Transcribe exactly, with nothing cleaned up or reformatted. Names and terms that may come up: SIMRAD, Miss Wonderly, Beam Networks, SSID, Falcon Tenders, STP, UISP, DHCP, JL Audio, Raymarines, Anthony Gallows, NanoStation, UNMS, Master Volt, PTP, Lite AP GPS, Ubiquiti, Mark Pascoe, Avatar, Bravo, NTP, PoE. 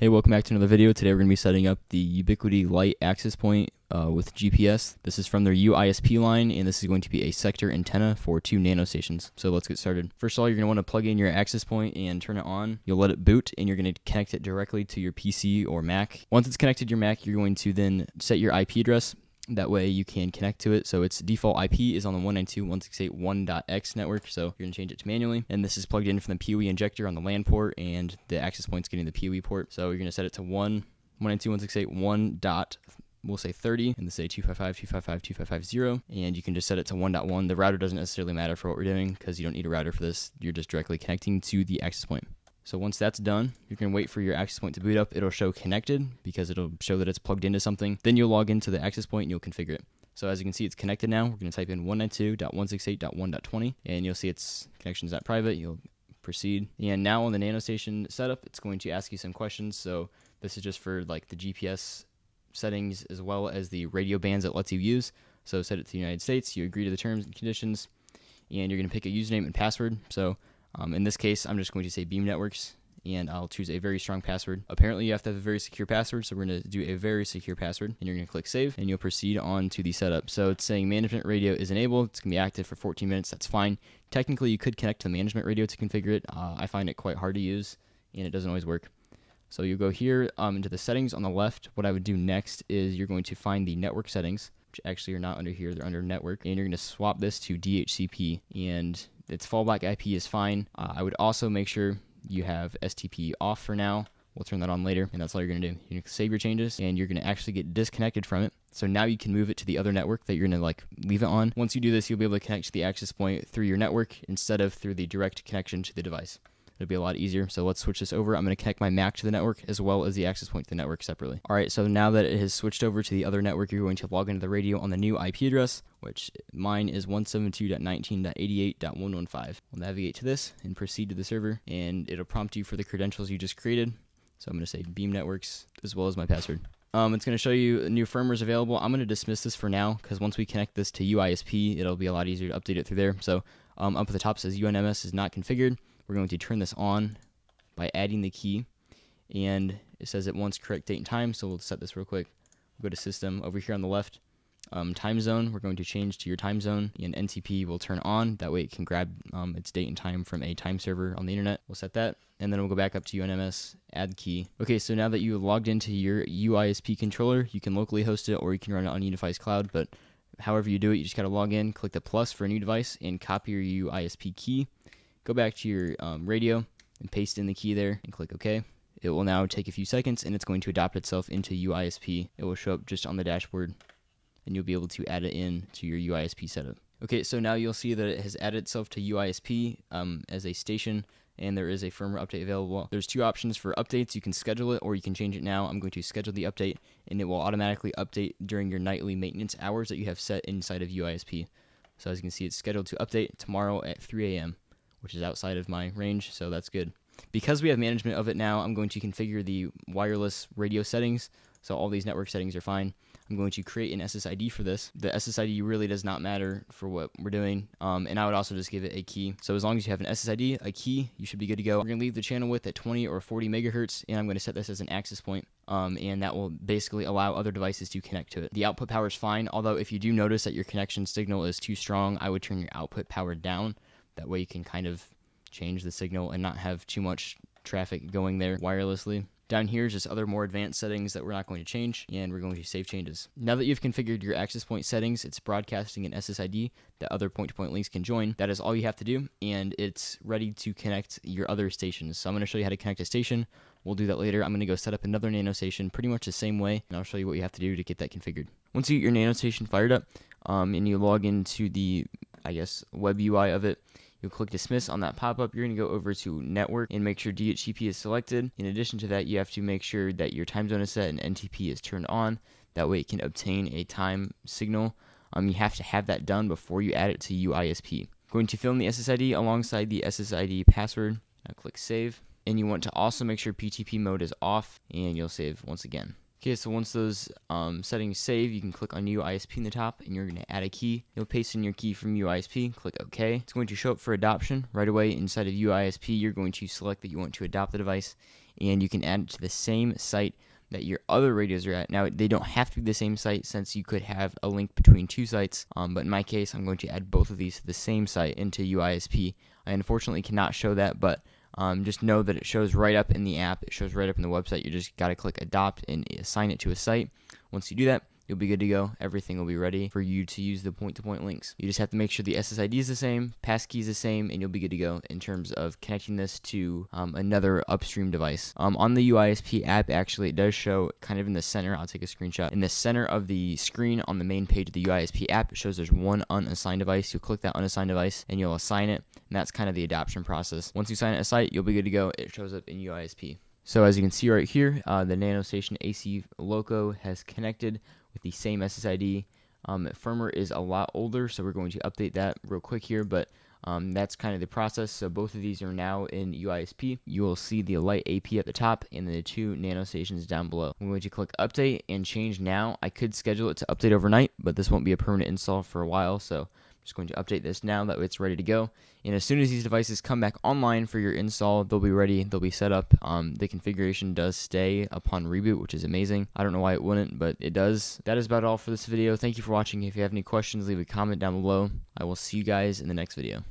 Hey, welcome back to another video. Today we're going to be setting up the Ubiquiti light access point uh, with G P S. This is from their U I S P line, and this is going to be a sector antenna for two nanostations. So let's get started. First of all, you're going to want to plug in your access point and turn it on. You'll let it boot, and you're going to connect it directly to your P C or Mac. Once it's connected to your Mac, you're going to then set your I P address. That way you can connect to it. So its default I P is on the one ninety-two dot one sixty-eight dot one dot x network. So you're gonna change it to manually. And this is plugged in from the P O E injector on the LAN port, and the access point's getting the P O E port. So you're gonna set it to one ninety-two dot one sixty-eight dot one dot, we'll say thirty, and then say two fifty-five, two fifty-five, two fifty-five, zero. And you can just set it to one dot one. The router doesn't necessarily matter for what we're doing because you don't need a router for this. You're just directly connecting to the access point. So once that's done, you can wait for your access point to boot up. It'll show connected because it'll show that it's plugged into something. Then you'll log into the access point and you'll configure it. So as you can see, it's connected now. We're going to type in one ninety-two dot one sixty-eight dot one dot twenty, and you'll see its connection's not private. You'll proceed. And now on the NanoStation setup, it's going to ask you some questions. So this is just for like the G P S settings as well as the radio bands it lets you use. So set it to the United States. You agree to the terms and conditions, and you're going to pick a username and password. So Um, in this case, I'm just going to say Beam Networks, and I'll choose a very strong password. Apparently, you have to have a very secure password, so we're going to do a very secure password, and you're going to click Save, and you'll proceed on to the setup. So it's saying management radio is enabled. It's going to be active for fourteen minutes. That's fine. Technically, you could connect to the management radio to configure it. Uh, I find it quite hard to use, and it doesn't always work. So you go here um, into the settings on the left. What I would do next is you're going to find the network settings, which actually are not under here. They're under network, and you're going to swap this to D H C P, and its fallback I P is fine. Uh, I would also make sure you have S T P off for now. We'll turn that on later, and that's all you're gonna do. You're gonna save your changes, and you're gonna actually get disconnected from it. So now you can move it to the other network that you're gonna like leave it on. Once you do this, you'll be able to connect to the access point through your network instead of through the direct connection to the device. It'll be a lot easier. So let's switch this over. I'm going to connect my Mac to the network as well as the access point to the network separately. All right, so now that it has switched over to the other network, you're going to log into the radio on the new I P address, which mine is one seventy-two dot nineteen dot eighty-eight dot one fifteen. We'll navigate to this and proceed to the server, and it'll prompt you for the credentials you just created. So I'm going to say Beam Networks as well as my password. Um, it's going to show you new firmwares available. I'm going to dismiss this for now because once we connect this to U I S P, it'll be a lot easier to update it through there. So um, up at the top says U N M S is not configured. We're going to turn this on by adding the key, and it says it wants correct date and time, so we'll set this real quick. We'll go to System over here on the left. Um, time zone, we're going to change to your time zone, and N T P will turn on. That way it can grab um, its date and time from a time server on the internet. We'll set that, and then we'll go back up to U N M S, add key. Okay, so now that you have logged into your U I S P controller, you can locally host it, or you can run it on Unify's cloud, but however you do it, you just gotta log in, click the plus for a new device, and copy your U I S P key. Go back to your um, radio and paste in the key there and click OK. It will now take a few seconds, and it's going to adapt itself into U I S P. It will show up just on the dashboard, and you'll be able to add it in to your U I S P setup. Okay, so now you'll see that it has added itself to U I S P um, as a station, and there is a firmware update available. There's two options for updates. You can schedule it, or you can change it now. I'm going to schedule the update, and it will automatically update during your nightly maintenance hours that you have set inside of U I S P. So as you can see, it's scheduled to update tomorrow at three A M which is outside of my range, so that's good. Because we have management of it now, I'm going to configure the wireless radio settings, so all these network settings are fine. I'm going to create an S S I D for this. The S S I D really does not matter for what we're doing, um, and I would also just give it a key. So as long as you have an S S I D, a key, you should be good to go. We're gonna leave the channel width at twenty or forty megahertz, and I'm gonna set this as an access point, um, and that will basically allow other devices to connect to it. The output power is fine, although if you do notice that your connection signal is too strong, I would turn your output power down. That way you can kind of change the signal and not have too much traffic going there wirelessly. Down here is just other more advanced settings that we're not going to change, and we're going to save changes. Now that you've configured your access point settings, it's broadcasting an S S I D that other point-to-point links can join. That is all you have to do, and it's ready to connect your other stations. So I'm going to show you how to connect a station. We'll do that later. I'm going to go set up another NanoStation pretty much the same way, and I'll show you what you have to do to get that configured. Once you get your NanoStation fired up, um, and you log into the, I guess, web U I of it, you'll click dismiss on that pop-up. You're going to go over to network and make sure D H C P is selected. In addition to that, you have to make sure that your time zone is set and N T P is turned on. That way it can obtain a time signal. Um, you have to have that done before you add it to U I S P. I'm going to fill in the S S I D alongside the S S I D password. Now click save. And you want to also make sure P T P mode is off, and you'll save once again. Okay, so once those um, settings save, you can click on U I S P in the top, and you're going to add a key. You'll paste in your key from U I S P, click OK. It's going to show up for adoption right away. Inside of U I S P, you're going to select that you want to adopt the device, and you can add it to the same site that your other radios are at. Now, they don't have to be the same site, since you could have a link between two sites, um, but in my case, I'm going to add both of these to the same site into U I S P. I unfortunately cannot show that, but um, just know that it shows right up in the app, it shows right up in the website. You just gotta click adopt and assign it to a site. Once you do that, you'll be good to go. Everything will be ready for you to use the point-to-point links. You just have to make sure the S S I D is the same, passkey is the same, and you'll be good to go in terms of connecting this to um, another upstream device. Um, on the U I S P app, actually, it does show kind of in the center. I'll take a screenshot. In the center of the screen on the main page of the U I S P app, it shows there's one unassigned device. You'll click that unassigned device, and you'll assign it, and that's kind of the adoption process. Once you sign it a site, you'll be good to go. It shows up in U I S P. So as you can see right here, uh, the NanoStation A C Loco has connected with the same S S I D. Um, firmware is a lot older, so we're going to update that real quick here, but um, that's kind of the process. So both of these are now in U I S P. You will see the Lite A P at the top and the two NanoStations down below. I'm going to click update and change now. I could schedule it to update overnight, but this won't be a permanent install for a while, so just going to update this now, that way it's ready to go. And as soon as these devices come back online for your install, they'll be ready, they'll be set up. Um, the configuration does stay upon reboot, which is amazing. I don't know why it wouldn't, but it does. That is about all for this video. Thank you for watching. If you have any questions, leave a comment down below. I will see you guys in the next video.